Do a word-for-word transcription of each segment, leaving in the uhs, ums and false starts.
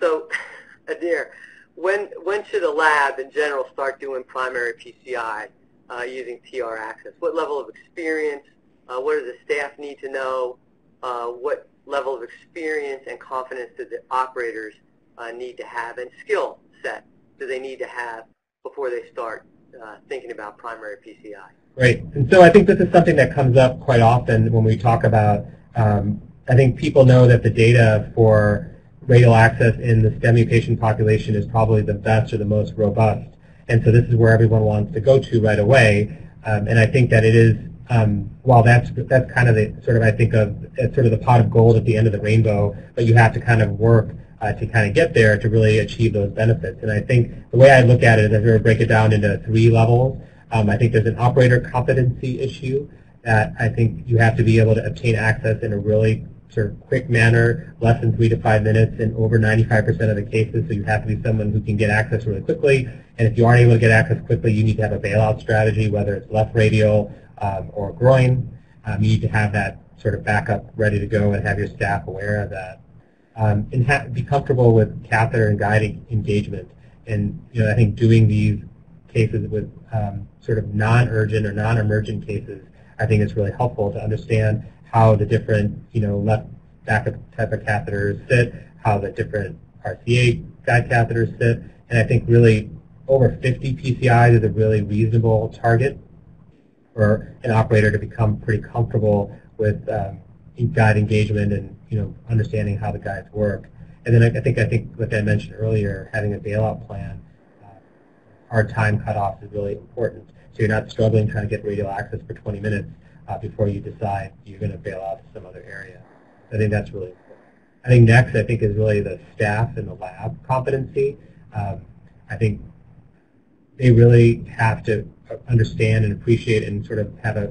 So, Adhir, when when should a lab in general start doing primary P C I uh, using T R access? What level of experience? Uh, what does the staff need to know? Uh, what level of experience and confidence do the operators uh, need to have, and skill set do they need to have before they start uh, thinking about primary P C I? Great. And so I think this is something that comes up quite often when we talk about, um, I think people know that the data for radial access in the STEMI patient population is probably the best or the most robust. And so this is where everyone wants to go to right away. Um, and I think that it is, um, while that's, that's kind of the sort of, I think of as sort of the pot of gold at the end of the rainbow, but you have to kind of work Uh, to kind of get there to really achieve those benefits. And I think the way I look at it is I really break it down into three levels. Um, I think there's an operator competency issue that I think you have to be able to obtain access in a really sort of quick manner, less than three to five minutes in over ninety-five percent of the cases. So you have to be someone who can get access really quickly. And if you aren't able to get access quickly, you need to have a bailout strategy, whether it's left radial um, or groin. Um, you need to have that sort of backup ready to go and have your staff aware of that. Um, and ha be comfortable with catheter and guiding engagement, and you know I think doing these cases with um, sort of non-urgent or non-emergent cases, I think it's really helpful to understand how the different you know left backup type of catheters sit, how the different R C A guide catheters sit, and I think really over fifty P C Is is a really reasonable target for an operator to become pretty comfortable with um, guide engagement and you know understanding how the guides work. And then I think I think like I mentioned earlier, having a bailout plan, uh, our time cutoff is really important. So you're not struggling trying to get radial access for twenty minutes uh, before you decide you're going to bail out to some other area. I think that's really important. I think next I think is really the staff and the lab competency. Um, I think they really have to understand and appreciate and sort of have a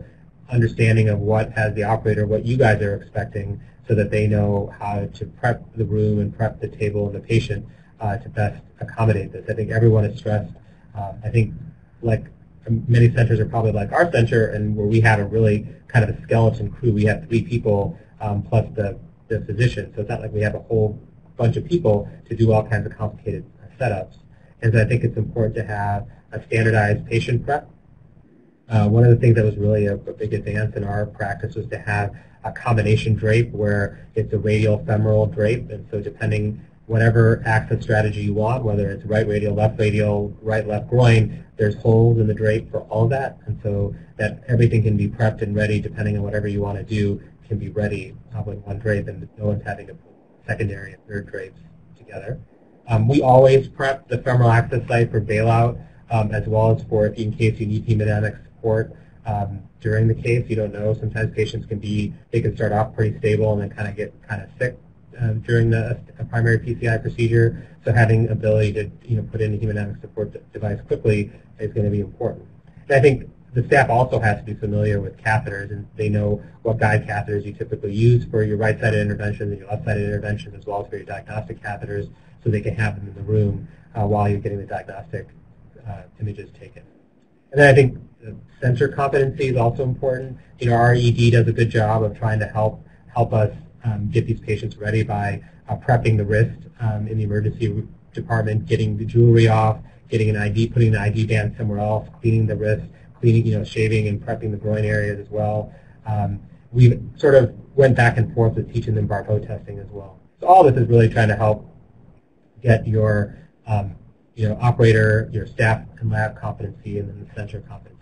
understanding of what, as the operator, what you guys are expecting so that they know how to prep the room and prep the table and the patient uh, to best accommodate this. I think everyone is stressed. Uh, I think like many centers are probably like our center, and where we have a really kind of a skeleton crew. We have three people um, plus the, the physician, so it's not like we have a whole bunch of people to do all kinds of complicated setups. And so I think it's important to have a standardized patient prep. Uh, one of the things that was really a, a big advance in our practice was to have a combination drape where it's a radial femoral drape, and so depending whatever access strategy you want, whether it's right radial, left radial, right left groin, there's holes in the drape for all that, and so that everything can be prepped and ready depending on whatever you want to do can be ready uh, with one drape, and no one's having to put secondary and third drapes together. Um, we always prep the femoral access site for bailout um, as well as for in case you need hemodynamics support um, during the case. You don't know. Sometimes patients can be, they can start off pretty stable and then kind of get kind of sick um, during the uh, primary P C I procedure. So having ability to you know put in a hemodynamic support device quickly is going to be important. And I think the staff also has to be familiar with catheters, and they know what guide catheters you typically use for your right-sided interventions and your left-sided interventions, as well as for your diagnostic catheters, so they can have them in the room uh, while you're getting the diagnostic uh, images taken. And then I think the sensor competency is also important. You know, our E D does a good job of trying to help help us um, get these patients ready by uh, prepping the wrist um, in the emergency department, getting the jewelry off, getting an I D, putting the I D band somewhere else, cleaning the wrist, cleaning, you know, shaving and prepping the groin areas as well. Um, we sort of went back and forth with teaching them Barpo testing as well. So all this is really trying to help get your um, you know, operator, your staff and lab competency, and then the center competency.